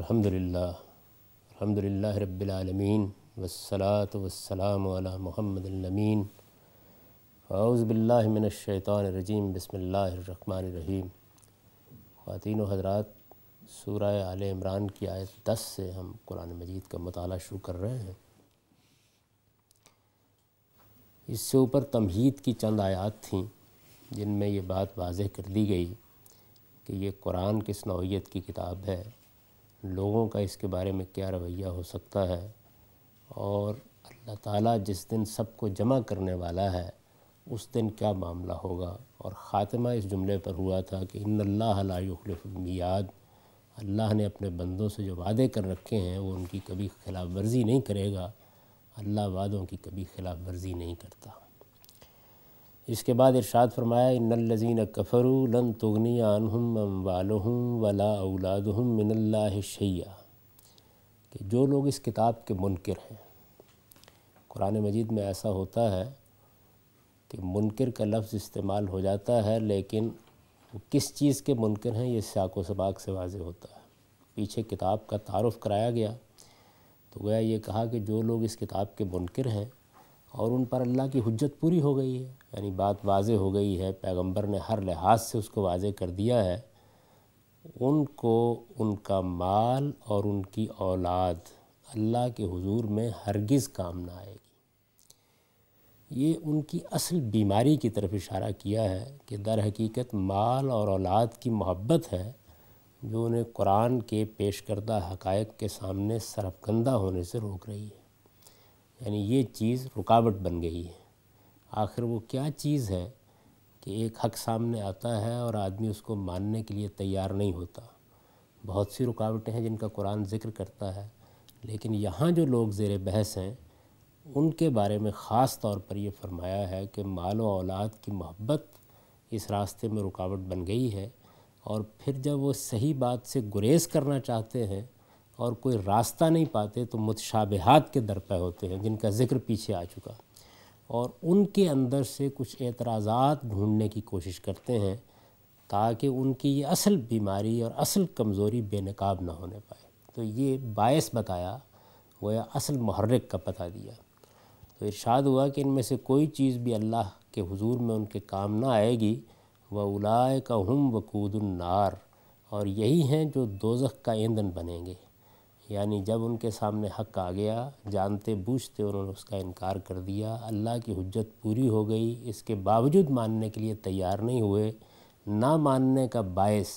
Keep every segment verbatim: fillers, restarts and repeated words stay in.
अल्हम्दुलिल्लाह अल्हम्दुलिल्लाह रब्बिल आलमीन वस्सलातु वस्सलामु अला मुहम्मदिल अमीन। औज़ु बिल्लाहि मिनश शैतानिर रजीम, बिस्मिल्लाहिर रहमानिर रहीम। ख़वातीन व हज़रात, सूरह आले इमरान की आयत दस से हम कुरान मजीद का मुताला शुरू कर रहे हैं। इससे ऊपर तमहीद की चंद आयात थीं जिनमें ये बात वाज़ह कर दी गई कि ये कुरान किस नौइयत की किताब है, लोगों का इसके बारे में क्या रवैया हो सकता है, और अल्लाह ताला जिस दिन सबको जमा करने वाला है उस दिन क्या मामला होगा। और ख़ात्मा इस जुमले पर हुआ था कि इन्नल्लाह ला युख्लिफुल मियाद, अल्लाह ने अपने बंदों से जो वादे कर रखे हैं वो उनकी कभी ख़िलाफ़ वर्जी नहीं करेगा। अल्लाह वादों की कभी ख़िलाफ़ वर्जी नहीं करता। इसके बाद इरशाद फरमाया, इन्नल्लज़ीन कफ़रू लन तुगनी अन्हुम अम्वालुहुम वला औलादुहुम मिनल्लाहि शैया, कि जो लोग इस किताब के मुनकिर हैं। कुरान मजीद में ऐसा होता है कि मुनकिर का लफ्ज़ इस्तेमाल हो जाता है, लेकिन वो किस चीज़ के मुनकिर हैं ये साको सबाक से वाज़ह होता है। पीछे किताब का तारुफ़ कराया गया तो गया ये कहा कि जो लोग इस किताब के मुनकिर हैं और उन पर अल्लाह की हुज्जत पूरी हो गई है, यानी बात वाज़ह हो गई है, पैगंबर ने हर लिहाज से उसको वाज़ह कर दिया है, उनको उनका माल और उनकी औलाद अल्लाह के हुजूर में हरगिज़ काम ना आएगी। ये उनकी असल बीमारी की तरफ इशारा किया है कि दर हकीकत माल और औलाद की मोहब्बत है जो उन्हें कुरान के पेश करदा हक़ायक़ के सामने सरफ़गंदा होने से रोक रही है, यानी ये चीज़ रुकावट बन गई है। आखिर वो क्या चीज़ है कि एक हक़ सामने आता है और आदमी उसको मानने के लिए तैयार नहीं होता। बहुत सी रुकावटें हैं जिनका कुरान ज़िक्र करता है, लेकिन यहाँ जो लोग ज़ेरे बहस हैं उनके बारे में ख़ास तौर पर ये फरमाया है कि माल व औलाद की मोहब्बत इस रास्ते में रुकावट बन गई है। और फिर जब वो सही बात से गुरेज़ करना चाहते हैं और कोई रास्ता नहीं पाते तो मुतशाबिहात के दर पे होते हैं, जिनका ज़िक्र पीछे आ चुका, और उनके अंदर से कुछ एतराज़ात ढूंढने की कोशिश करते हैं ताकि उनकी ये असल बीमारी और असल कमज़ोरी बेनकाब ना होने पाए। तो ये बायस बताया, गोया असल महर्रिक का पता दिया। तो इरशाद हुआ कि इनमें से कोई चीज़ भी अल्लाह के हुजूर में उनके काम ना आएगी। व उलाइका हुम वकूदुन्नार, और यही हैं जो दोज़ख का ईंधन बनेंगे। यानी जब उनके सामने हक़ आ गया, जानते बूझते उन्होंने उसका इनकार कर दिया, अल्लाह की हुज्जत पूरी हो गई, इसके बावजूद मानने के लिए तैयार नहीं हुए। ना मानने का बायस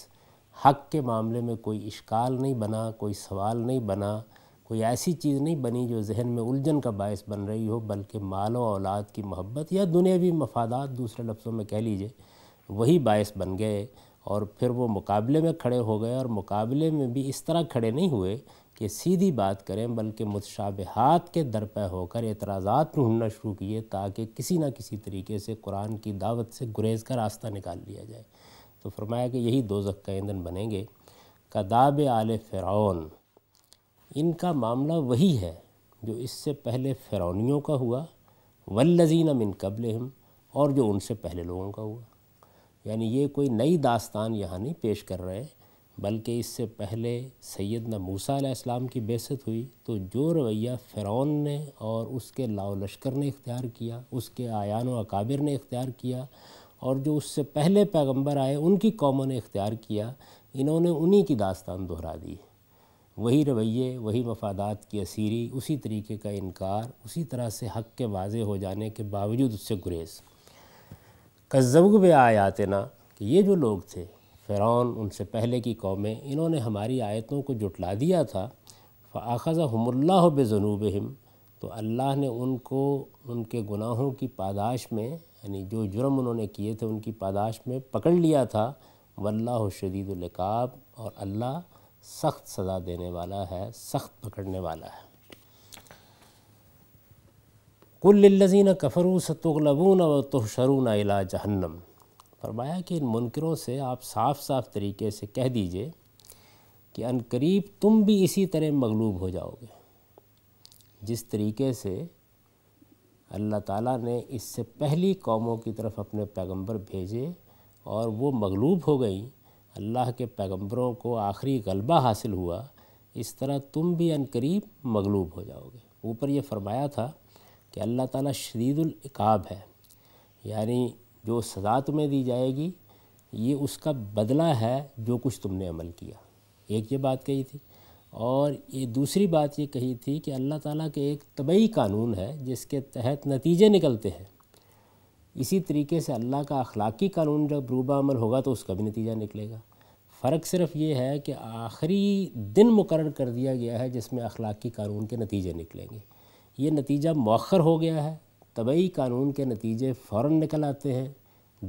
हक़ के मामले में कोई इश्काल नहीं बना, कोई सवाल नहीं बना, कोई ऐसी चीज़ नहीं बनी जो जहन में उलझन का बायस बन रही हो, बल्कि माल व औलाद की मोहब्बत या दुनियावी मफादात, दूसरे लफ्ज़ों में कह लीजिए, वही बायस बन गए। और फिर वो मुकाबले में खड़े हो गए, और मुकाबले में भी इस तरह खड़े नहीं हुए कि सीधी बात करें, बल्कि मुतशाबिहात के दर पे होकर एतराज़ात ढूंढना शुरू किए ताकि किसी ना किसी तरीके से कुरान की दावत से गुरेज़ का रास्ता निकाल लिया जाए। तो फरमाया कि यही दोज़ख का ईंधन बनेंगे। कदाब आले फ़िरौन, इनका मामला वही है जो इससे पहले फ़िरौनियों का हुआ, वल्लज़ीना मिन क़ब्लिहिम, और जो उनसे पहले लोगों का हुआ। यानी ये कोई नई दास्तान यहाँ नहीं पेश कर रहे, बल्कि इससे पहले सैयदना मूसा अलैहिस्सलाम की बेइज्जत हुई तो जो रवैया फ़िरौन ने और उसके लाओ लश्कर ने इख्तियार किया, उसके आयान व अकाबिर ने इख्तियार किया, और जो उससे पहले पैगंबर आए उनकी कौमों ने इख्तियार किया, इन्होंने उन्हीं की दास्तान दोहरा दी। वही रवैये, वही मफादात की असीरी, उसी तरीके का इनकार, उसी तरह से हक़ के वाज़ह हो जाने के बावजूद उससे गुरेज़। कज़्ज़बू बे आयातना, कि ये जो लोग थे, फ़िरौन, उनसे पहले की कौमें, इन्होंने हमारी आयतों को जुटला दिया था। फ़अख़ज़हुमुल्लाहु बिज़ुनूबिहिम, तो अल्लाह ने उनको उनके गुनाहों की पादाश में, यानी जो जुर्म उन्होंने किए थे उनकी पादाश में पकड़ लिया था। वल्लाहु शदीदुल इक़ाब, और अल्लाह सख्त सज़ा देने वाला है, सख्त पकड़ने वाला है। कुल लिल्लज़ीना कफ़रू सतुग़लबून व तुहशरून इला जहन्नम, फरमाया कि इन मुनकरों से आप साफ साफ तरीके से कह दीजिए कि अनकरीब तुम भी इसी तरह मग़लूब हो जाओगे जिस तरीके से अल्लाह ताला ने इससे पहली कौमों की तरफ अपने पैगंबर भेजे और वो मग़लूब हो गई। अल्लाह के पैगंबरों को आखिरी गलबा हासिल हुआ, इस तरह तुम भी अनकरीब मगलूब हो जाओगे। ऊपर ये फरमाया था कि अल्लाह ताला शदीदुल इकाब है, यानी जो सज़ा तुम्हें दी जाएगी ये उसका बदला है जो कुछ तुमने अमल किया। एक ये बात कही थी और ये दूसरी बात ये कही थी कि अल्लाह ताला के एक तबई कानून है जिसके तहत नतीजे निकलते हैं। इसी तरीके से अल्लाह का अखलाकी कानून जब रूबा अमल होगा तो उसका भी नतीजा निकलेगा। फ़र्क सिर्फ ये है कि आखिरी दिन मुकर्रर कर दिया गया है जिसमें अखलाकी कानून के नतीजे निकलेंगे। ये नतीजा मौखर हो गया है। तबई कानून के नतीजे फ़ौरन निकल आते हैं,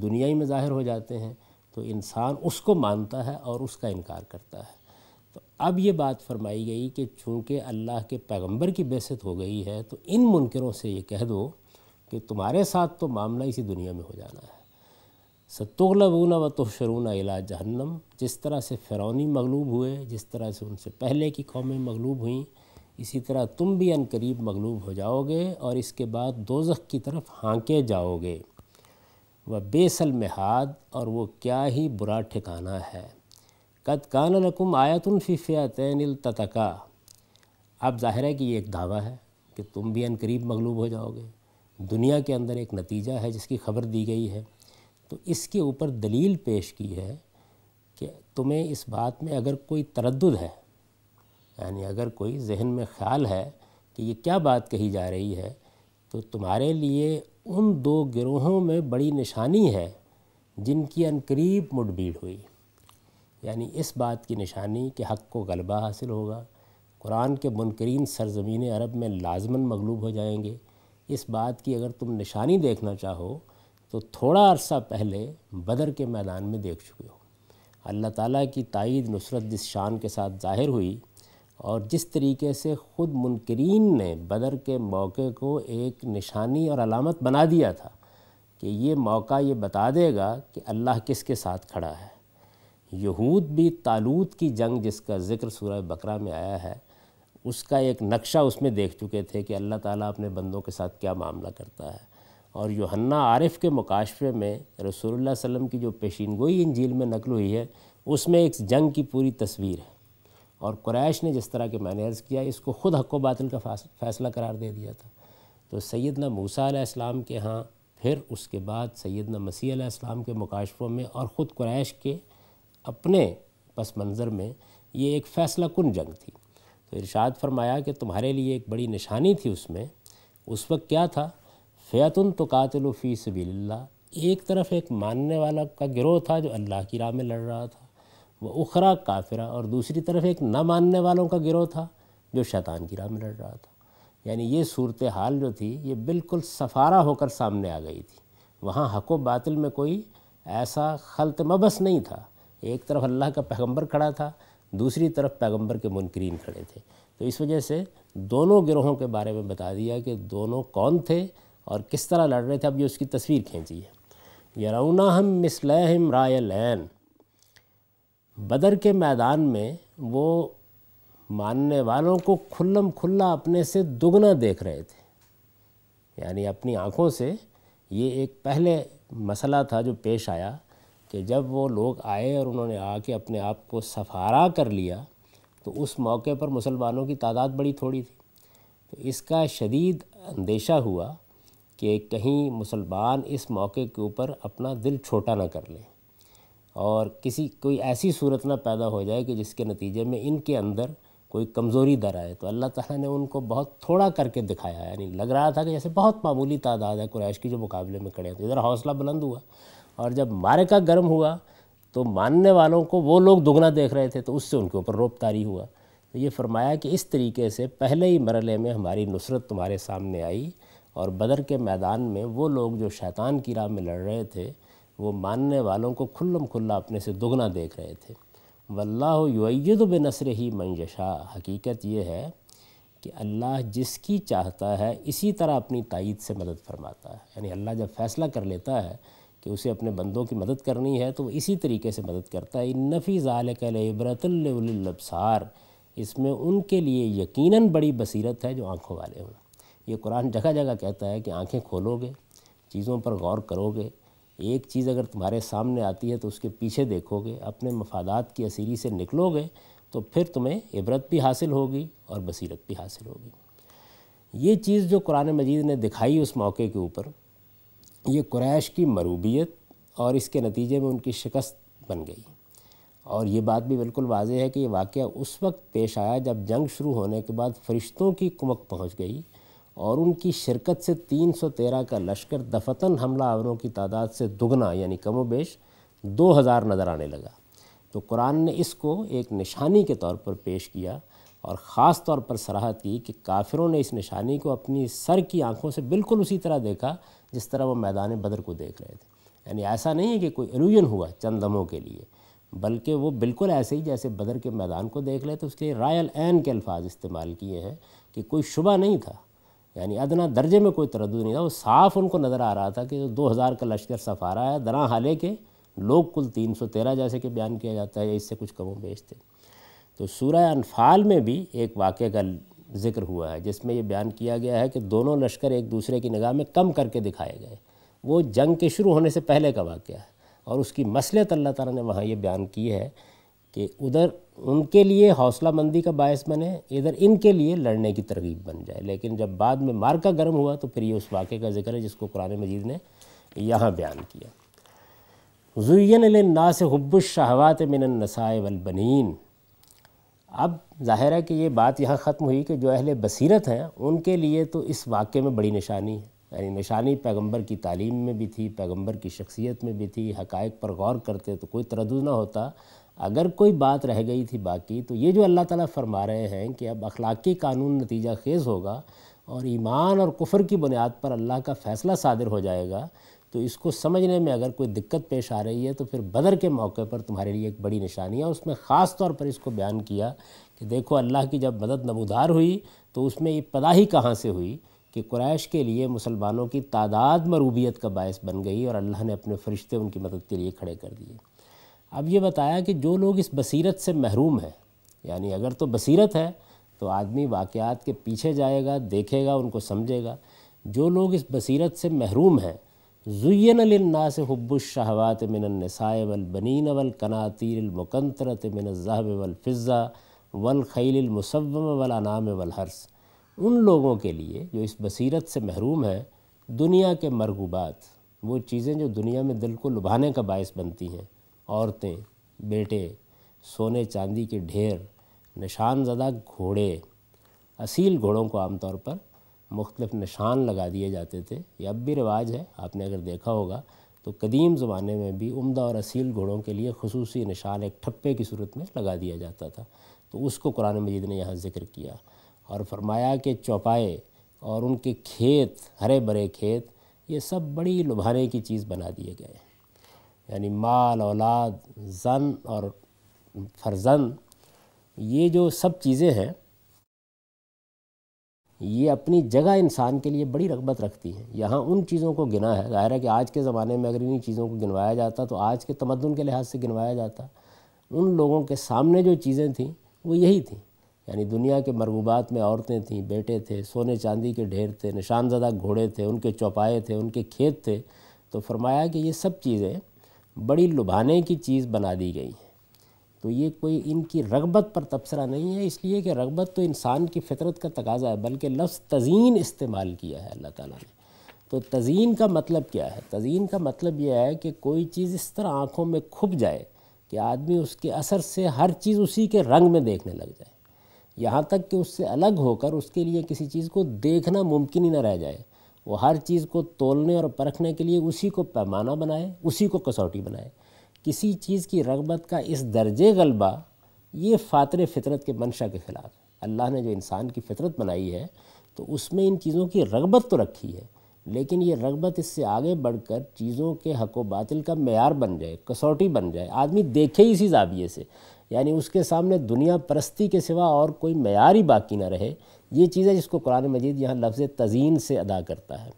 दुनियाई में ज़ाहिर हो जाते हैं, तो इंसान उसको मानता है और उसका इनकार करता है। तो अब ये बात फरमाई गई कि चूँकि अल्लाह के पैगंबर की बेइज्जत हो गई है तो इन मुनकरों से ये कह दो कि तुम्हारे साथ तो मामला इसी दुनिया में हो जाना है। सतुग़लबूना व तुहशरून इला जहन्नम, जिस तरह से फ़िरौनी मगलूब हुए, जिस तरह से उनसे पहले की कौमें मगलूब हुईं, इसी तरह तुम भी अनकरीब मगलूब हो जाओगे और इसके बाद दोज़ख की तरफ हाँके जाओगे। व बेसल मेहाद, और वो क्या ही बुरा ठिकाना है। कद कान लकुम आयतुन फी फ़ियतैन इल्ततका, अब ज़ाहिर है कि ये एक दावा है कि तुम भी अनकरीब मगलूब हो जाओगे। दुनिया के अंदर एक नतीजा है जिसकी खबर दी गई है, तो इसके ऊपर दलील पेश की है कि तुम्हें इस बात में अगर कोई तरद्दुद है, यानी अगर कोई जहन में ख़्याल है कि ये क्या बात कही जा रही है, तो तुम्हारे लिए उन दो गिरोहों में बड़ी निशानी है जिनकी अनकरीब मुठभेड़ हुई। यानी इस बात की निशानी कि हक़ को गलबा हासिल होगा, कुरान के मुनकरीन सरजमीन अरब में लाजमन मगलूब हो जाएंगे। इस बात की अगर तुम निशानी देखना चाहो तो थोड़ा अरसा पहले बदर के मैदान में देख चुके हो। अल्लाह ताला की ताईद नुसरत जिस शान के साथ ज़ाहिर हुई और जिस तरीके से ख़ुद मुनकरीन ने बदर के मौके को एक निशानी और अलामत बना दिया था कि ये मौका ये बता देगा कि अल्लाह किसके साथ खड़ा है। यहूद भी तालूत की जंग जिसका ज़िक्र सूरह बकरा में आया है, उसका एक नक्शा उसमें देख चुके थे कि अल्लाह ताला अपने बंदों के साथ क्या मामला करता है। और यूहन्ना आरिफ के मुकाशफे में रसूलुल्लाह सल्लल्लाहु अलैहि वसल्लम की जो पेशीनगोई इंजील में नकल हुई है उसमें एक जंग की पूरी तस्वीर है। और कुरैश ने जिस तरह के मैंने अर्ज़ किया, इसको ख़ुद हक़ व बातिल का फ़ैसला करार दे दिया था। तो सैयदना मूसा अलैहिस्सलाम के यहाँ, फिर उसके बाद सैयदना मसीह अलैहिस्सलाम के मुकाशफों में और ख़ुद कुरैश के अपने पस मंज़र में ये एक फ़ैसला कुन जंग थी। तो इरशाद फरमाया कि तुम्हारे लिए एक बड़ी निशानी थी उसमें। उस वक्त क्या था, फ़ियतुन तुकातिलु फ़ी सबीलिल्लाह, एक तरफ एक मानने वाला का गिरोह था जो अल्लाह की राह में लड़ रहा था, व उखरा काफिरा, और दूसरी तरफ एक ना मानने वालों का गिरोह था जो शैतान की राह में लड़ रहा था। यानी ये सूरत हाल जो थी ये बिल्कुल सफारा होकर सामने आ गई थी। वहाँ हक़ व बातिल में कोई ऐसा खलत मबस नहीं था। एक तरफ अल्लाह का पैगंबर खड़ा था, दूसरी तरफ पैगंबर के मुनकरीन खड़े थे। तो इस वजह से दोनों गिरोहों के बारे में बता दिया कि दोनों कौन थे और किस तरह लड़ रहे थे। अब ये उसकी तस्वीर खींची है। यरौना हम मिसलहम रायलैन, बदर के मैदान में वो मानने वालों को खुल्लम खुल्ला अपने से दुगना देख रहे थे। यानी अपनी आँखों से ये एक पहले मसला था जो पेश आया कि जब वो लोग आए और उन्होंने आके अपने आप को सफारा कर लिया तो उस मौके पर मुसलमानों की तादाद बड़ी थोड़ी थी। तो इसका शदीद अंदेशा हुआ कि कहीं मुसलमान इस मौके के ऊपर अपना दिल छोटा ना कर लें और किसी कोई ऐसी सूरत ना पैदा हो जाए कि जिसके नतीजे में इनके अंदर कोई कमज़ोरी दर आए। तो अल्लाह ताला ने उनको बहुत थोड़ा करके दिखाया। यानी लग रहा था कि जैसे बहुत मामूली तादाद है कुरैश की जो मुकाबले में खड़े हैं। तो इधर हौसला बुलंद हुआ और जब मारेका गर्म हुआ तो मानने वालों को वो लोग दुगना देख रहे थे, तो उससे उनके ऊपर रोब तारी हुआ। तो ये फरमाया कि इस तरीके से पहले ही मरहले में हमारी नुसरत तुम्हारे सामने आई और बदर के मैदान में वो लोग जो शैतान की राह में लड़ रहे थे वो मानने वालों को खुल्लम खुल्ला अपने से दुगना देख रहे थे। वल्लाहु युय्यिदु बिनस्रिही मन यशा, हकीकत ये है कि अल्लाह जिसकी चाहता है इसी तरह अपनी तायीद से मदद फरमाता है। यानी अल्लाह जब फ़ैसला कर लेता है कि उसे अपने बंदों की मदद करनी है तो वो इसी तरीके से मदद करता है। इन्न फी ज़ालिका लइब्रतल लिउलिल अब्सार, इसमें उनके लिए यकीनन बड़ी बसीरत है जो आँखों वाले हों। ये कुरान जगह जगह कहता है कि आँखें खोलोगे, चीज़ों पर गौर करोगे, एक चीज़ अगर तुम्हारे सामने आती है तो उसके पीछे देखोगे, अपने मफादात की असीरी से निकलोगे तो फिर तुम्हें इबरत भी हासिल होगी और बसीरत भी हासिल होगी। ये चीज़ जो कुरान मजीद ने दिखाई उस मौके के ऊपर, ये कुरैश की मरूबियत और इसके नतीजे में उनकी शिकस्त बन गई। और ये बात भी बिल्कुल वाज़ेह है कि ये वाक़या उस वक्त पेश आया जब जंग शुरू होने के बाद फ़रिश्तों की कुमक पहुँच गई और उनकी शिरकत से तीन सौ तेरह का लश्कर दफ़तन हमला आवरों की तादाद से दुगना यानी कमोबेश दो हज़ार नज़र आने लगा। तो कुरान ने इसको एक निशानी के तौर पर पेश किया और ख़ास तौर पर सराहत की कि काफिरों ने इस निशानी को अपनी सर की आंखों से बिल्कुल उसी तरह देखा जिस तरह वो मैदान बदर को देख रहे थे। यानी ऐसा नहीं है कि कोई इल्यूजन हुआ चंद लम्हों के लिए, बल्कि वो बिल्कुल ऐसे ही जैसे बदर के मैदान को देख रहे थे। उसके लिए रायल ऐन के अल्फाज इस्तेमाल किए हैं कि कोई शुबा नहीं था, यानी अदना दर्जे में कोई तरद्दुद नहीं था। वो साफ़ उनको नज़र आ रहा था कि जो दो हज़ार का लश्कर सफारा है दरा हाले के लोग कुल तीन सौ तेरह जैसे कि बयान किया जाता है या इससे कुछ कमों बेश थे। तो सूरह अनफाल में भी एक वाक़े का जिक्र हुआ है जिसमें ये बयान किया गया है कि दोनों लश्कर एक दूसरे की निगाह में कम करके दिखाए गए। वो जंग के शुरू होने से पहले का वाक़या है और उसकी मसलहत अल्लाह ताला ने वहाँ ये बयान की है कि उधर उनके लिए हौसला मंदी का बायस बने, इधर इनके लिए लड़ने की तरगीब बन जाए। लेकिन जब बाद में मार्का गर्म हुआ तो फिर ये उस वाक़े का जिक्र है जिसको कुरान मजीद ने यहाँ बयान किया। ज़ुय्यिन लिन्नास हुब्बुश्शहवात मिनन निसाइ वल बनीन। अब जाहिर है कि ये बात यहाँ ख़त्म हुई कि जो अहले बसीरत हैं उनके लिए तो इस वाक़े में बड़ी निशानी है। यानी निशानी पैगंबर की तालीम में भी थी, पैगंबर की शख्सियत में भी थी। हकायक पर गौर करते तो कोई तरद्दुद ना होता। अगर कोई बात रह गई थी बाकी तो ये जो अल्लाह ताला फरमा रहे हैं कि अब अखलाकी कानून नतीजा खेज़ होगा और ईमान और कुफर की बुनियाद पर अल्लाह का फ़ैसला सादिर हो जाएगा, तो इसको समझने में अगर कोई दिक्कत पेश आ रही है तो फिर बदर के मौके पर तुम्हारे लिए एक बड़ी निशानी है। उसमें ख़ास तौर पर इसको बयान किया कि देखो अल्लाह की जब मदद नमूदार हुई तो उसमें इब्तदाई कहाँ से हुई कि कुरैश के लिए मुसलमानों की तादाद मरूबियत का बायस बन गई और अल्लाह ने अपने फ़रिश्ते उनकी मदद के लिए खड़े कर दिए। अब ये बताया कि जो लोग इस बसीरत से महरूम हैं, यानी अगर तो बसीरत है तो आदमी वाक़यात के पीछे जाएगा, देखेगा, उनको समझेगा। जो लोग इस बसीरत से महरूम हैं, ज़ुय्यिन लिन्नास हुब्बुश्शहवात मिनन निसाइ वल बनीन वल कनातीरिल मुकंतरत मिनज़ ज़हब वल फ़िज़्ज़ा वल खैलिल मुसव्वमा वल अनाम वल हर्स। उन लोगों के लिए जो इस बसीरत से महरूम हैं, दुनिया के मरगूबात, वो चीज़ें जो दुनिया में दिल को लुभाने का बायस बनती हैं, औरतें, बेटे, सोने चांदी के ढेर, निशानज़दा घोड़े, असील घोड़ों को आमतौर पर मुख्तलिफ़ निशान लगा दिए जाते थे। ये अब भी रिवाज है, आपने अगर देखा होगा तो कदीम ज़माने में भी उम्दा और असील घोड़ों के लिए खसूसी निशान एक ठप्पे की सूरत में लगा दिया जाता था। तो उसको कुरान मजीद ने यहाँ ज़िक्र किया और फरमाया कि चौपाए और उनके खेत, हरे भरे खेत, ये सब बड़ी लुभाने की चीज़ बना दिए गए। यानी माल, औलाद, जन और फर्जंद, ये जो सब चीज़ें हैं ये अपनी जगह इंसान के लिए बड़ी रगबत रखती हैं। यहाँ उन चीज़ों को गिना है। ज़ाहिर है कि आज के ज़माने में अगर इन चीज़ों को गिनवाया जाता तो आज के तमद्दुन के लिहाज से गिनवाया जाता। उन लोगों के सामने जो चीज़ें थीं वो यही थीं, यानी दुनिया के मरगूबात में औरतें थीं, बेटे थे, सोने चांदी के ढेर थे, निशानज़दा घोड़े थे, उनके चौपाए थे, उनके खेत थे। तो फरमाया कि ये सब चीज़ें बड़ी लुभाने की चीज़ बना दी गई हैं। तो ये कोई इनकी रगबत पर तबसरा नहीं है, इसलिए कि रगबत तो इंसान की फितरत का तकाजा है। बल्कि लफ्ज़ तज़ीन इस्तेमाल किया है अल्लाह ताला ने। तो तज़ीन का मतलब क्या है? तज़ीन का मतलब यह है कि कोई चीज़ इस तरह आँखों में खुप जाए कि आदमी उसके असर से हर चीज़ उसी के रंग में देखने लग जाए, यहाँ तक कि उससे अलग होकर उसके लिए किसी चीज़ को देखना मुमकिन ही न रह जाए। वो हर चीज़ को तोलने और परखने के लिए उसी को पैमाना बनाए, उसी को कसौटी बनाए। किसी चीज़ की रगबत का इस दर्जे गलबा, ये फ़ातरे फ़ितरत के मंशा के ख़िलाफ़। अल्लाह ने जो इंसान की फ़ितरत बनाई है तो उसमें इन चीज़ों की रगबत तो रखी है, लेकिन ये रगबत इससे आगे बढ़कर चीज़ों के हक़ व बातिल का मेयार बन जाए, कसौटी बन जाए। आदमी देखे ही इसी ज़ाविये से, यानी उसके सामने दुनिया परस्ती के सिवा और कोई मेयार ही बाकी ना रहे। ये चीज़ है जिसको कुरान मजीद यहाँ लफ्ज़ तज़ीन से अदा करता है।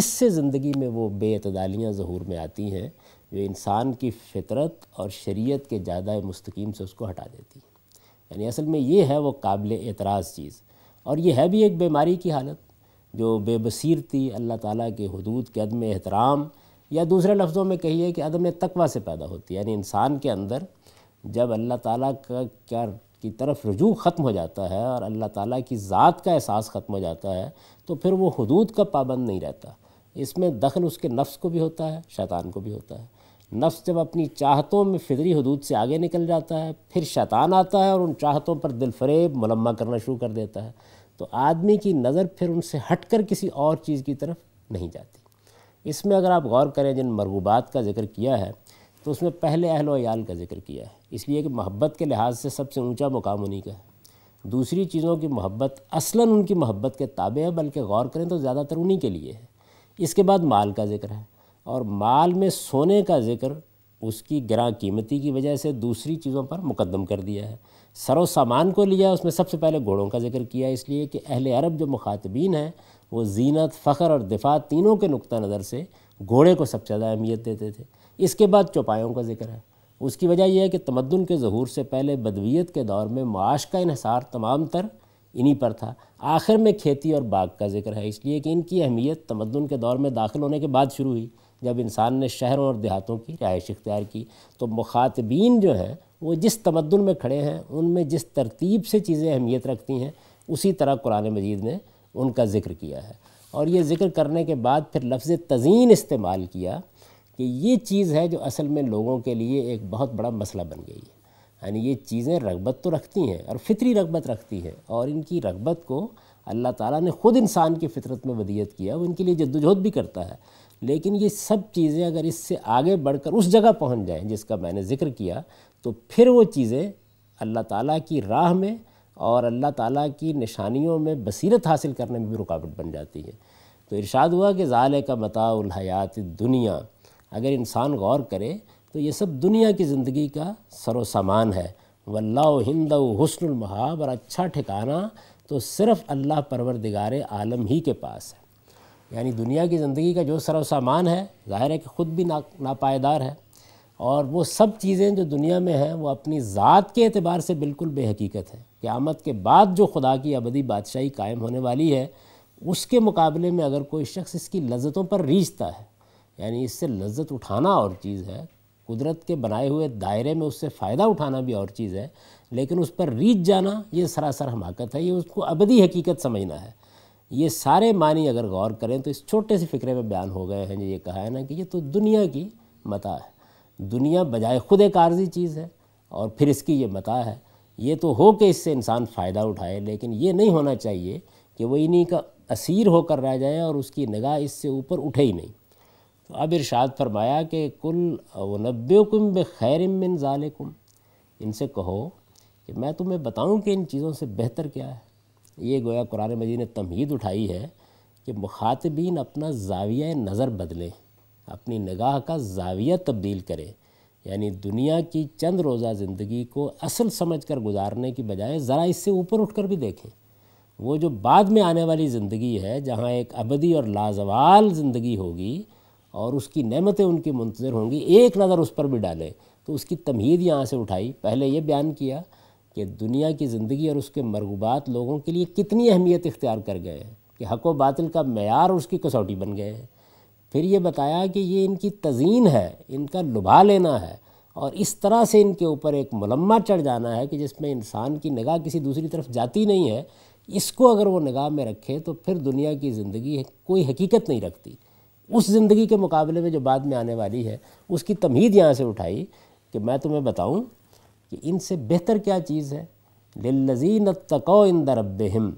इससे ज़िंदगी में वो बेअतदालियाँ ज़हूर में आती हैं जो इंसान की फ़ितरत और शरीयत के ज़्यादा मुस्तकीम से उसको हटा देती है। यानी असल में ये है वो काबिल एतराज़ चीज़, और ये है भी एक बीमारी की हालत जो बेबसीरती, अल्लाह ताला के हुदूद के अदम एहतराम, या दूसरे लफ्ज़ों में कहिए कि अदम तकवा से पैदा होती है। यानी इंसान के अंदर जब अल्लाह ताला का क्या की तरफ रुजू ख़त्म हो जाता है और अल्लाह ताला की ज़ात का एहसास ख़त्म हो जाता है तो फिर वो हुदूद का पाबंद नहीं रहता। इसमें दखल उसके नफ्स को भी होता है, शैतान को भी होता है। नफ्स जब अपनी चाहतों में फितरी हुदूद से आगे निकल जाता है फिर शैतान आता है और उन चाहतों पर दिलफरेब मुलम्मा करना शुरू कर देता है, तो आदमी की नज़र फिर उनसे हट कर किसी और चीज़ की तरफ नहीं जाती। इसमें अगर आप गौर करें जिन मरगूबात का ज़िक्र किया है तो उसमें पहले अहल व याल का ज़िक्र किया है, इसलिए कि मोहब्बत के लिहाज से सबसे ऊंचा मुकाम उन्हीं का है। दूसरी चीज़ों की मोहब्बत असलन उनकी मोहब्बत के ताबे है, बल्कि गौर करें तो ज़्यादातर उन्हीं के लिए है। इसके बाद माल का ज़िक्र है और माल में सोने का ज़िक्र उसकी गिरां कीमती की वजह से दूसरी चीज़ों पर मुकद्दम कर दिया है। सरो सामान को लिया, उसमें सबसे पहले घोड़ों का ज़िक्र किया, इसलिए कि अहल अरब जो मुखातबीन हैं वो जीनत, फ़ख्र और दिफा तीनों के नुक्ता नज़र से घोड़े को सबसे ज़्यादा अहमियत देते थे। इसके बाद चौपायों का जिक्र है, उसकी वजह यह है कि तमद्दुन के ज़हूर से पहले बदवियत के दौर में माश का इन्हसार तमाम तर इन्हीं पर था। आखिर में खेती और बाग का जिक्र है, इसलिए कि इनकी अहमियत तमद्दुन के दौर में दाखिल होने के बाद शुरू हुई जब इंसान ने शहरों और देहातों की रहाइश इख्तियार की। तो मुखातबीन जो हैं वो जिस तमद्दुन में खड़े हैं उनमें जिस तरतीब से चीज़ें अहमियत रखती हैं उसी तरह कुरान मजीद ने उनका जिक्र किया है। और ये जिक्र करने के बाद फिर लफ्ज़ तज़ीन इस्तेमाल किया कि ये चीज़ है जो असल में लोगों के लिए एक बहुत बड़ा मसला बन गई है। यानी ये चीज़ें रगबत तो रखती हैं और फितरी रगबत रखती हैं और इनकी रगबत को अल्लाह ताला ने ख़ुद इंसान की फितरत में वदीयत किया, वो इनके लिए जद्दोजहद भी करता है, लेकिन ये सब चीज़ें अगर इससे आगे बढ़कर उस जगह पहुँच जाएँ जिसका मैंने ज़िक्र किया तो फिर वो चीज़ें अल्लाह ताला की राह में और अल्लाह ताला की निशानियों में बसीरत हासिल करने में भी रुकावट बन जाती है। तो इरशाद हुआ कि ज़ाले का मताउल हयात दुनिया, अगर इंसान गौर करे तो ये सब दुनिया की ज़िंदगी का सरो सामान है। वल्लाहु हिंदहु हुस्नुल महाब, और अच्छा ठिकाना तो सिर्फ़ अल्लाह परवरदिगारे आलम ही के पास है। यानी दुनिया की ज़िंदगी का जो सरो सामान है ज़ाहिर है कि ख़ुद भी ना नापायदार है और वो सब चीज़ें जो दुनिया में हैं वो अपनी ज़ात के एतबार से बिल्कुल बेहकीकत है। क़यामत के बाद जो खुदा की अबदी बादशाही कायम होने वाली है उसके मुकाबले में अगर कोई शख्स इसकी लज्जतों पर रीझता है, यानी इससे लज्जत उठाना और चीज़ है, कुदरत के बनाए हुए दायरे में उससे फ़ायदा उठाना भी और चीज़ है, लेकिन उस पर रीझ जाना ये सरासर हमाकत है, ये उसको अबदी हकीकत समझना है। ये सारे मानी अगर गौर करें तो इस छोटे से फ़िक्रे में बयान हो गए हैं जो ये कहा है ना कि ये तो दुनिया की मता है। दुनिया बजाय ख़ुद एक आर्जी चीज़ है और फिर इसकी ये मता है। ये तो हो कि इससे इंसान फ़ायदा उठाए, लेकिन ये नहीं होना चाहिए कि वो इन्हीं का असीर होकर रह जाए और उसकी निगाह इससे ऊपर उठे ही नहीं। तो अब इरशाद फरमाया कि कुल वनब्बुकुम बिखैरिम मिन ज़ालिकुम, इनसे कहो कि मैं तुम्हें बताऊं कि इन चीज़ों से बेहतर क्या है। ये गोया कुरान मजीद ने तमहीद उठाई है कि मुखातबीन अपना जाविया नज़र बदलें, अपनी निगाह का जाविया तब्दील करें, यानी दुनिया की चंद रोज़ा ज़िंदगी को असल समझकर गुजारने की बजाय ज़रा इससे ऊपर उठकर भी देखें। वो जो बाद में आने वाली ज़िंदगी है जहाँ एक अबदी और लाजवाल ज़िंदगी होगी और उसकी नेमतें उनकी मुंतज़र होंगी, एक नज़र उस पर भी डालें। तो उसकी तमहीद यहाँ से उठाई। पहले ये बयान किया कि दुनिया की ज़िंदगी और उसके मरगूबात लोगों के लिए कितनी अहमियत इख्तियार कर गए हैं कि हक़ व बातिल का मेयार उसकी कसौटी बन गए हैं। फिर ये बताया कि ये इनकी तज़ीन है, इनका लुभा लेना है और इस तरह से इनके ऊपर एक मुलम्मा चढ़ जाना है कि जिसमें इंसान की निगाह किसी दूसरी तरफ जाती नहीं है। इसको अगर वो निगाह में रखे तो फिर दुनिया की ज़िंदगी कोई हकीकत नहीं रखती उस ज़िंदगी के मुकाबले में जो बाद में आने वाली है। उसकी तमहीद यहाँ से उठाई कि मैं तुम्हें बताऊँ कि इनसे बेहतर क्या चीज़ है। लिल्लज़ीन तक़ौ इंद रब्बिहिम,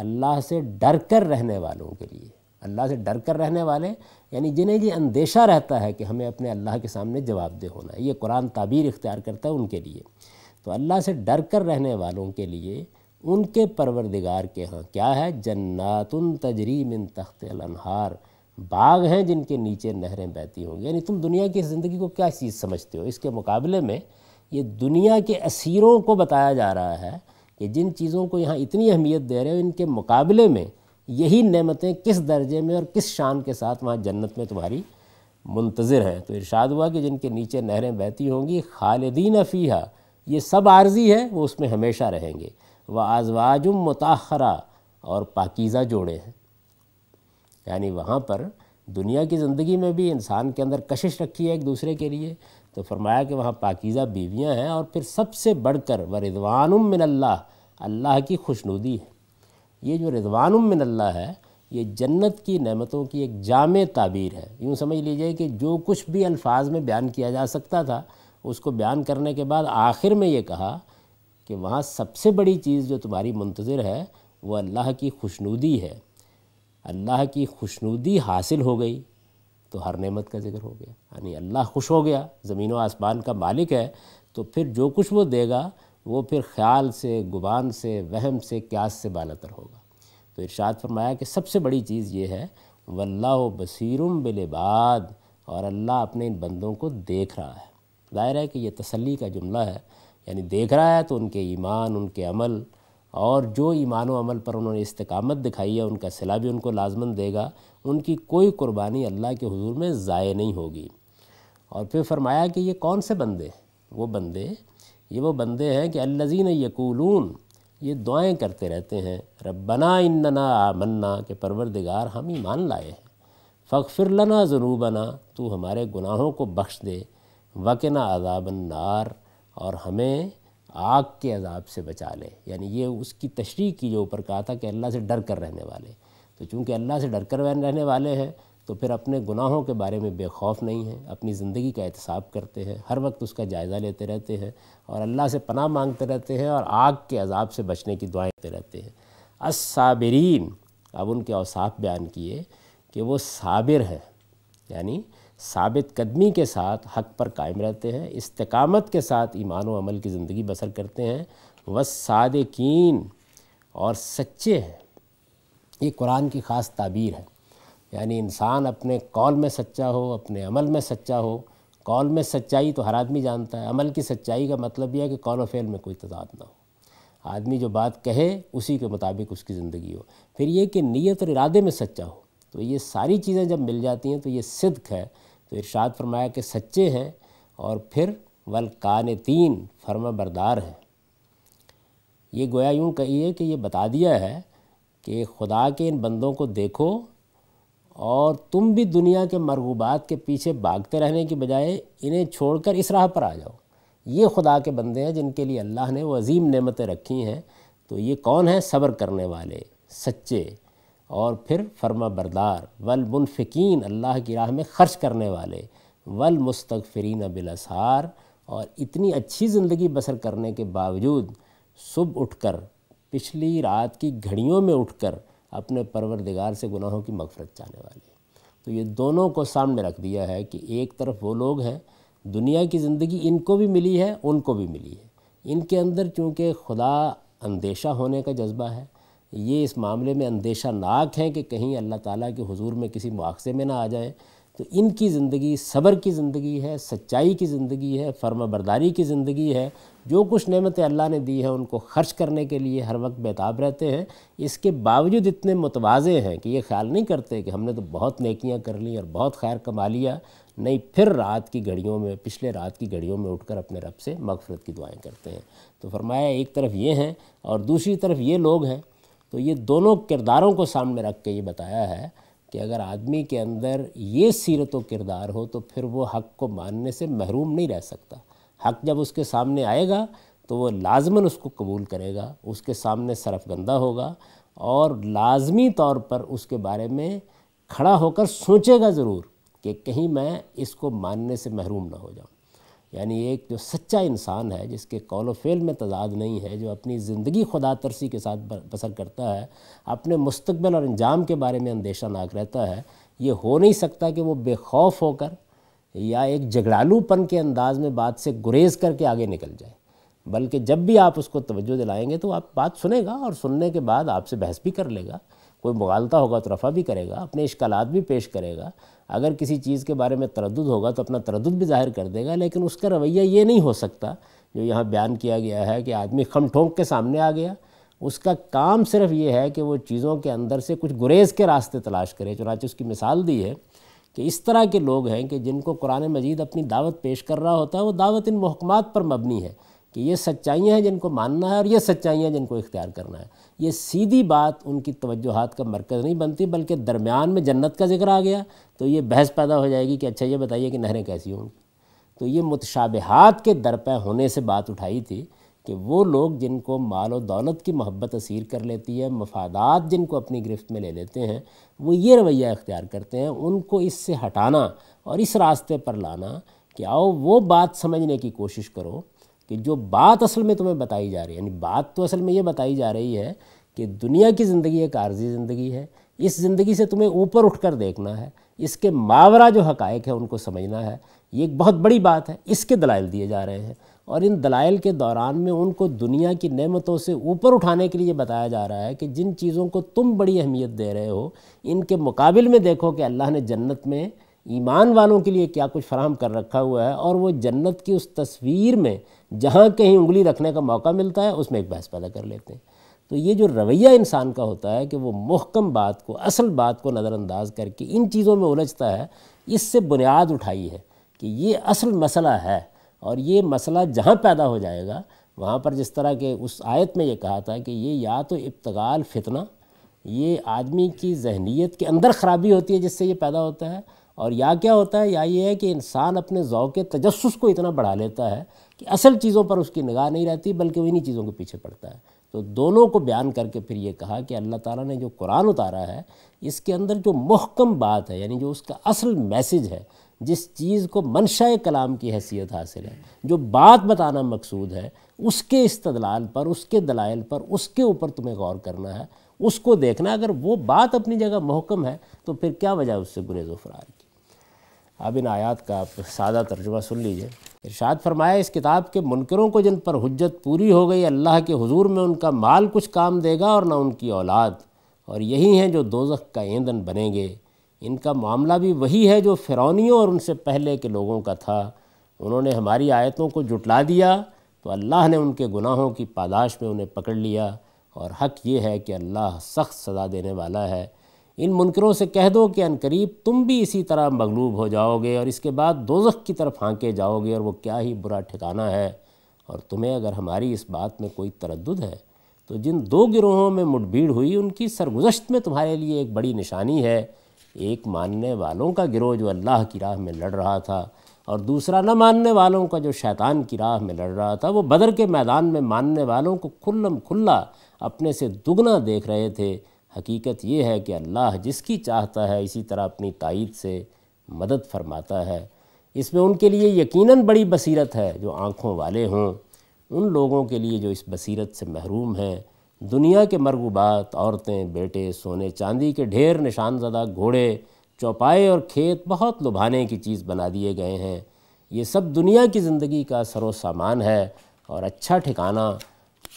अल्लाह से डर कर रहने वालों के लिए, अल्लाह से डर कर रहने वाले यानी जिन्हें ये अंदेशा रहता है कि हमें अपने अल्लाह के सामने जवाबदेह होना है। ये कुरान ताबीर इख्तियार करता है उनके लिए। तो अल्लाह से डर कर रहने वालों के लिए उनके परवरदिगार के यहाँ क्या है, जन्नातुन तजरी मिन तहतिल अनहार, बाग हैं जिनके नीचे नहरें बहती होंगी। यानी तुम दुनिया की ज़िंदगी को क्या चीज़ समझते हो, इसके मुकाबले में ये दुनिया के असीरों को बताया जा रहा है कि जिन चीज़ों को यहाँ इतनी अहमियत दे रहे हो इनके मुकाबले में यही नेमतें किस दर्जे में और किस शान के साथ वहाँ जन्नत में तुम्हारी मुंतज़र हैं। तो इरशाद हुआ कि जिनके नीचे नहरें बहती होंगी, खालिदीन फ़ीहा, ये सब आर्जी है, वो उसमें हमेशा रहेंगे। व आज़वाजुम मुताहरा, और पाकीज़ा जोड़े हैं। यानी वहाँ पर दुनिया की ज़िंदगी में भी इंसान के अंदर कशिश रखी है एक दूसरे के लिए, तो फरमाया कि वहाँ पाकीज़ा बीवियाँ हैं। और फिर सबसे बढ़कर व रिदवानुम मिनल्लाह, अल्लाह की खुशनुदी है। ये जो रिदवानुम मिनल्लाह है ये जन्नत की नेमतों की एक जामे ताबीर है। यूँ समझ लीजिए कि जो कुछ भी अल्फाज में बयान किया जा सकता था उसको बयान करने के बाद आखिर में ये कहा कि वहाँ सबसे बड़ी चीज़ जो तुम्हारी मुंतज़िर है वो अल्लाह की खुशनुदी है। अल्लाह की खुशनुदी हासिल हो गई तो हर नेमत का जिक्र हो गया, यानी अल्लाह खुश हो गया, ज़मीन व आसमान का मालिक है। तो फिर जो कुछ वो देगा वो फिर ख्याल से, गुबान से, वहम से, क्यास से बालातर होगा। तो इरशाद फरमाया कि सबसे बड़ी चीज़ ये है वल्लाहु बसीरुम बिलिबाद, और अल्लाह अपने इन बंदों को देख रहा है। ज़ाहिर है कि ये तसल्ली का जुमला है, यानी देख रहा है तो उनके ईमान, उनके अमल, और जो ईमान व अमल पर उन्होंने इस्तिकामत दिखाई है उनका सिला भी उनको लाजमन देगा। उनकी कोई कुर्बानी अल्लाह के हुजूर में ज़ाय नहीं होगी। और फिर फरमाया कि ये कौन से बंदे, वो बंदे ये वो बंदे हैं कि अल्लज़ीन यक़ूलून, ये दुआएं करते रहते हैं रब्बना इन्नना आमन्ना, के परवरदिगार हम ईमान लाए हैं, फ़ग़्फ़िर लना ज़ुनूबना, तू हमारे गुनाहों को बख्श दे, वक़िना अज़ाबन्नार, और हमें आग के अज़ाब से बचा ले। यानी ये उसकी तशरीह की जो ऊपर कहा था कि अल्लाह से डर कर रहने वाले, तो चूँकि अल्लाह से डर कर रहने वाले हैं तो फिर अपने गुनाहों के बारे में बेखौफ नहीं है, अपनी ज़िंदगी का एहतसाब करते हैं, हर वक्त उसका जायज़ा लेते रहते हैं और अल्लाह से पनाह मांगते रहते हैं और आग के अज़ाब से बचने की दुआएँ देते रहते हैं। अस्साबिरीन, अब उनके औसाफ बयान किए कि वो साबिर हैं, यानी साबित कदमी के साथ हक़ पर कायम रहते हैं, इस्तिकामत के साथ ईमान व अमल की ज़िंदगी बसर करते हैं, वस्सादिकीन, और सच्चे हैं। ये कुरान की ख़ास ताबीर है, यानी इंसान अपने कौल में सच्चा हो, अपने अमल में सच्चा हो। कौल में सच्चाई तो हर आदमी जानता है, अमल की सच्चाई का मतलब यह है कि कौल व फ़ेल में कोई तजाद ना हो, आदमी जो बात कहे उसी के मुताबिक उसकी ज़िंदगी हो। फिर ये कि नीयत और इरादे में सच्चा हो। तो ये सारी चीज़ें जब मिल जाती हैं तो ये सिद्क है। तो इरशाद फरमाया कि सच्चे हैं। और फिर वल कानितीन, फर्मा बरदार हैं। ये गोया यूँ कहिए कि ये बता दिया है कि खुदा के इन बंदों को देखो और तुम भी दुनिया के मरगूबात के पीछे भागते रहने की बजाय इन्हें छोड़कर इस राह पर आ जाओ। ये खुदा के बंदे हैं जिनके लिए अल्लाह ने वो अजीम नेमतें रखी हैं। तो ये कौन है? सब्र करने वाले, सच्चे, और फिर फर्मा बरदार। वल मुनफिकीन, अल्लाह की राह में ख़र्च करने वाले, वल मुस्तगफिरीन बिल असहार, और इतनी अच्छी ज़िंदगी बसर करने के बावजूद सुबह उठकर, पिछली रात की घड़ियों में उठकर अपने परवरदिगार से गुनाहों की मगफरत चाहने वाले। तो ये दोनों को सामने रख दिया है कि एक तरफ वो लोग हैं, दुनिया की ज़िंदगी इनको भी मिली है, उनको भी मिली है। इनके अंदर चूँकि खुदा अंदेशा होने का जज्बा है, ये इस मामले में अंदेशा नाक हैं कि कहीं अल्लाह ताला के हुजूर में किसी मुआखज़े में ना आ जाए। तो इनकी ज़िंदगी सब्र की ज़िंदगी है, सच्चाई की ज़िंदगी है, फर्माबरदारी की ज़िंदगी है। जो कुछ नेमतें अल्लाह ने दी है उनको ख़र्च करने के लिए हर वक्त बेताब रहते हैं। इसके बावजूद इतने मुतवाज़े हैं कि ये ख्याल नहीं करते कि हमने तो बहुत नेकियां कर ली और बहुत खैर कमा लिया। नहीं, फिर रात की घड़ियों में, पिछले रात की घड़ियों में उठकर अपने रब से मगफ़रत की दुआएँ करते हैं। तो फरमाया एक तरफ ये हैं और दूसरी तरफ ये लोग हैं। तो ये दोनों किरदारों को सामने रख के ये बताया है कि अगर आदमी के अंदर ये सीरत व किरदार हो तो फिर वो हक़ को मानने से महरूम नहीं रह सकता। हक़ जब उसके सामने आएगा तो वो लाजमन उसको कबूल करेगा, उसके सामने सरफगंदा होगा और लाजमी तौर पर उसके बारे में खड़ा होकर सोचेगा ज़रूर कि कहीं मैं इसको मानने से महरूम ना हो जाऊँ। यानी एक जो सच्चा इंसान है, जिसके कौल व फ़ेल में तजाद नहीं है, जो अपनी ज़िंदगी खुदा तरसी के साथ बसर करता है, अपने मुस्तकबिल और अंजाम के बारे में अंदेशा नाक रहता है, ये हो नहीं सकता कि वो बेखौफ होकर या एक झगड़ालूपन के अंदाज़ में बात से गुरेज करके आगे निकल जाए। बल्कि जब भी आप उसको तवज्जो दिलाएंगे तो आप बात सुनेगा और सुनने के बाद आपसे बहस भी कर लेगा, कोई मुगालता होगा तो रफ़ा भी करेगा, अपने इश्कालात भी पेश करेगा। अगर किसी चीज़ के बारे में तरद्दुद होगा तो अपना तरद्दुद भी ज़ाहिर कर देगा। लेकिन उसका रवैया ये नहीं हो सकता जो यहाँ बयान किया गया है कि आदमी खम ठोंक के सामने आ गया। उसका काम सिर्फ ये है कि वो चीज़ों के अंदर से कुछ गुरेज के रास्ते तलाश करे। चुनांचे उसकी मिसाल दी है कि इस तरह के लोग हैं कि जिनको कुरान मजीद अपनी दावत पेश कर रहा होता है, वो दावत इन महकमात पर मबनी है कि ये सच्चाइयाँ हैं जिनको मानना है और ये सच्चाइयाँ हैं जिनको इख्तियार करना है। ये सीधी बात उनकी तवज्जोहात का मरकज़ नहीं बनती, बल्कि दरमियान में जन्नत का जिक्र आ गया तो ये बहस पैदा हो जाएगी कि अच्छा ये बताइए कि नहरें कैसी होंगी। तो ये मुतशाबिहात के दरपे होने से बात उठाई थी कि वो लोग जिनको माल और दौलत की मोहब्बत असीर कर लेती है, मफादात जिनको अपनी गिरफ्त में ले लेते हैं, वो ये रवैया इख्तियार करते हैं। उनको इससे हटाना और इस रास्ते पर लाना कि आओ वो बात समझने की कोशिश करो कि जो बात असल में तुम्हें बताई जा रही है, यानी बात तो असल में ये बताई जा रही है कि दुनिया की ज़िंदगी एक आर्जी ज़िंदगी है, इस ज़िंदगी से तुम्हें ऊपर उठकर देखना है, इसके मावरा जो हक़ाइक़ है उनको समझना है, ये एक बहुत बड़ी बात है। इसके दलाइल दिए जा रहे हैं और इन दलाइल के दौरान में उनको दुनिया की नेमतों से ऊपर उठाने के लिए बताया जा रहा है कि जिन चीज़ों को तुम बड़ी अहमियत दे रहे हो, इनके मुकाबले में देखो कि अल्लाह ने जन्नत में ईमान वालों के लिए क्या कुछ फ़राहम कर रखा हुआ है। और वो जन्नत की उस तस्वीर में जहाँ कहीं उंगली रखने का मौका मिलता है उसमें एक बहस पैदा कर लेते हैं। तो ये जो रवैया इंसान का होता है कि वो मुहकम बात को, असल बात को नज़रअंदाज करके इन चीज़ों में उलझता है, इससे बुनियाद उठाई है कि ये असल मसला है। और ये मसला जहाँ पैदा हो जाएगा वहाँ पर, जिस तरह के उस आयत में ये कहा था कि ये या तो इब्तिगाल फितना, ये आदमी की जहनीत के अंदर ख़राबी होती है जिससे ये पैदा होता है, और या क्या होता है, या ये है कि इंसान अपने ज़ौक़ तजस्सुस को इतना बढ़ा लेता है कि असल चीज़ों पर उसकी निगाह नहीं रहती बल्कि वो इन्हीं चीज़ों के पीछे पड़ता है। तो दोनों को बयान करके फिर ये कहा कि अल्लाह ताला ने जो कुरान उतारा है इसके अंदर जो मुहकम बात है, यानी जो उसका असल मैसेज है, जिस चीज़ को मंशाए कलाम की हैसियत हासिल है, जो बात बताना मकसूद है, उसके इस्तदलाल पर, उसके दलाइल पर, उसके ऊपर तुम्हें गौर करना है, उसको देखना। अगर वो बात अपनी जगह मुहकम है तो फिर क्या वजह उससे गुरेज़ व फरार की। अब इन आयात का आप सादा तर्जुमा सुन लीजिए। इरशाद फरमाया, इस किताब के मुनकरों को जिन पर हुज्जत पूरी हो गई अल्लाह के हुजूर में उनका माल कुछ काम देगा और ना उनकी औलाद, और यही हैं जो दोज़ख का ईंधन बनेंगे। इनका मामला भी वही है जो फ़िरौनियों और उनसे पहले के लोगों का था। उन्होंने हमारी आयतों को जुटला दिया तो अल्लाह ने उनके गुनाहों की पादाश में उन्हें पकड़ लिया, और हक ये है कि अल्लाह सख्त सज़ा देने वाला है। इन मुनकरों से कह दो कि अनकरीब तुम भी इसी तरह मगलूब हो जाओगे और इसके बाद दोज़ख की तरफ हाँके जाओगे, और वो क्या ही बुरा ठिकाना है। और तुम्हें अगर हमारी इस बात में कोई तरद्दुद है तो जिन दो गिरोहों में मुठभीड़ हुई उनकी सरगुज़श्त में तुम्हारे लिए एक बड़ी निशानी है। एक मानने वालों का गिरोह जो अल्लाह की राह में लड़ रहा था, और दूसरा न मानने वालों का जो शैतान की राह में लड़ रहा था। वो बदर के मैदान में मानने वालों को खुल्लम खुल्ला अपने से दुगना देख रहे थे। हकीकत ये है कि अल्लाह जिसकी चाहता है इसी तरह अपनी ताईद से मदद फरमाता है। इसमें उनके लिए यकीनन बड़ी बसीरत है जो आँखों वाले हों। उन लोगों के लिए जो इस बसीरत से महरूम हैं, दुनिया के मरगूबात, औरतें, बेटे, सोने चांदी के ढेर, निशानज़दा घोड़े, चौपाए और खेत बहुत लुभाने की चीज़ बना दिए गए हैं। ये सब दुनिया की ज़िंदगी का सरो सामान है, और अच्छा ठिकाना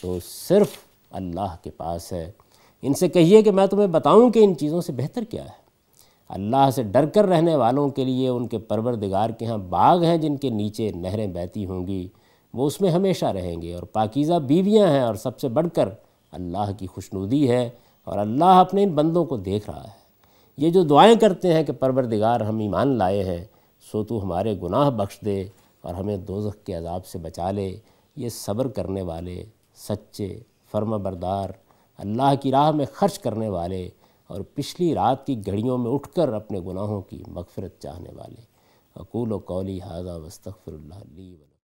तो सिर्फ़ अल्लाह के पास है। इनसे कहिए कि मैं तुम्हें बताऊं कि इन चीज़ों से बेहतर क्या है। अल्लाह से डर कर रहने वालों के लिए उनके परवरदिगार के यहाँ बाग हैं जिनके नीचे नहरें बहती होंगी, वो उसमें हमेशा रहेंगे, और पाकीज़ा बीवियाँ हैं, और सबसे बढ़कर अल्लाह की खुशनुदी है, और अल्लाह अपने इन बंदों को देख रहा है। ये जो दुआएं करते हैं कि परवरदिगार हम ईमान लाए हैं, सो तू हमारे गुनाह बख्श दे और हमें दोज़ख के अजाब से बचा ले, ये सब्र करने वाले, सच्चे, फर्माबरदार, अल्लाह की राह में खर्च करने वाले, और पिछली रात की घड़ियों में उठकर अपने गुनाहों की मगफिरत चाहने वाले। अकूल व कौली हाज़ा वस्तगफिरुल्लाह ली।